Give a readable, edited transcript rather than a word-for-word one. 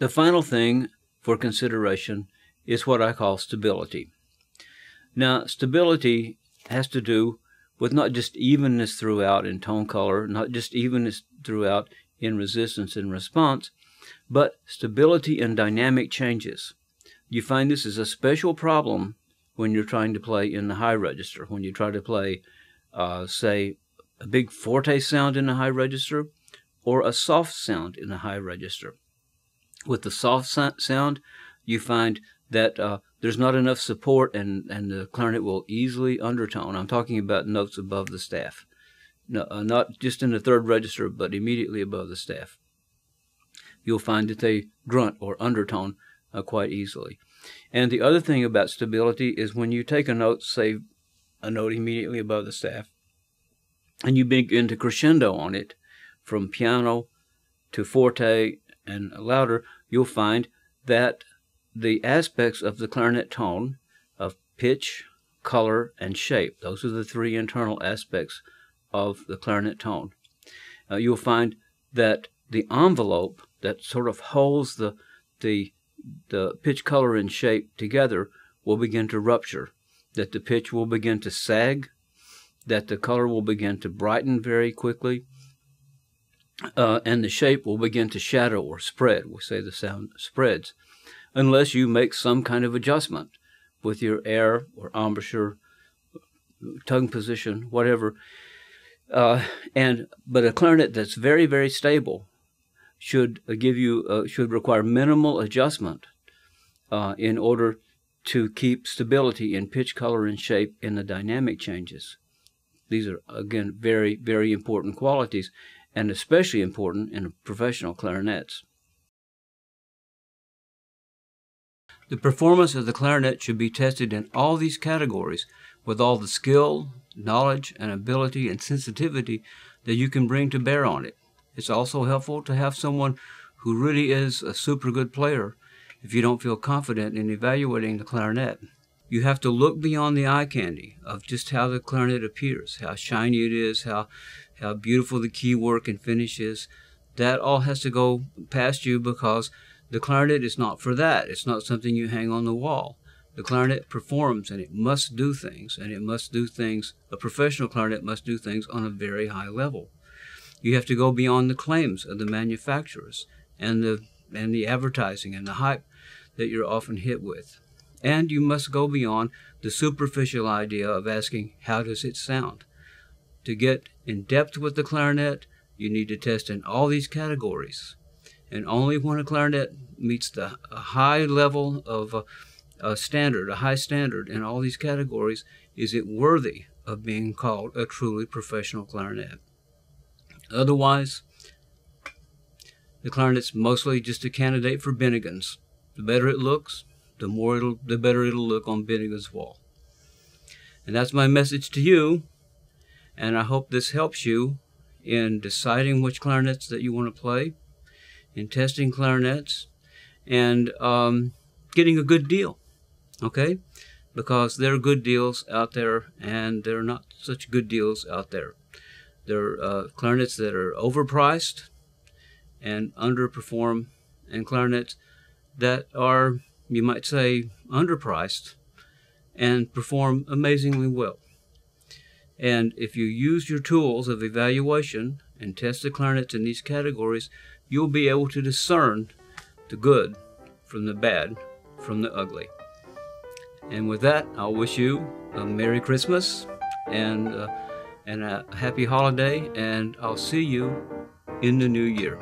The final thing for consideration is what I call stability. Now, stability has to do with not just evenness throughout in tone color, not just evenness throughout in resistance and response, but stability and dynamic changes. You find this is a special problem when you're trying to play in the high register. When you try to play, say, a big forte sound in the high register or a soft sound in the high register. With the soft sound, you find that there's not enough support and the clarinet will easily undertone. I'm talking about notes above the staff. No, not just in the third register, but immediately above the staff. You'll find that they grunt or undertone quite easily. And the other thing about stability is when you take a note, say a note immediately above the staff, and you begin to crescendo on it from piano to forte and louder, you'll find that the aspects of the clarinet tone of pitch, color, and shape, those are the three internal aspects of the clarinet tone. You'll find that the envelope that sort of holds the pitch, color, and shape together will begin to rupture, that the pitch will begin to sag, that the color will begin to brighten very quickly, and the shape will begin to shadow or spread. We say the sound spreads, unless you make some kind of adjustment with your air or embouchure, tongue position, whatever. But a clarinet that's very, very stable should give you should require minimal adjustment in order to keep stability in pitch, color, and shape in the dynamic changes. These are, again, very, very important qualities, and especially important in professional clarinets. The performance of the clarinet should be tested in all these categories with all the skill, knowledge, and ability and sensitivity that you can bring to bear on it. It's also helpful to have someone who really is a super good player if you don't feel confident in evaluating the clarinet. You have to look beyond the eye candy of just how the clarinet appears, how shiny it is, how beautiful the key work and finish is. That all has to go past you because the clarinet is not for that. It's not something you hang on the wall. The clarinet performs and it must do things, and it must do things, a professional clarinet must do things on a very high level. You have to go beyond the claims of the manufacturers and the advertising and the hype that you're often hit with. And you must go beyond the superficial idea of asking, how does it sound? To get in depth with the clarinet, you need to test in all these categories. And only when a clarinet meets a high level of a high standard in all these categories, is it worthy of being called a truly professional clarinet. Otherwise, the clarinet's mostly just a candidate for Bennigan's. The better it looks, the better it'll look on Bennigan's wall. And that's my message to you, and I hope this helps you in deciding which clarinets that you want to play, in testing clarinets, and getting a good deal, okay? Because there are good deals out there, and there are not such good deals out there. There are clarinets that are overpriced and underperform, and clarinets that are, you might say, underpriced and perform amazingly well. And if you use your tools of evaluation and test the clarinets in these categories, you'll be able to discern the good from the bad, from the ugly. And with that, I'll wish you a Merry Christmas and a happy holiday, and I'll see you in the new year.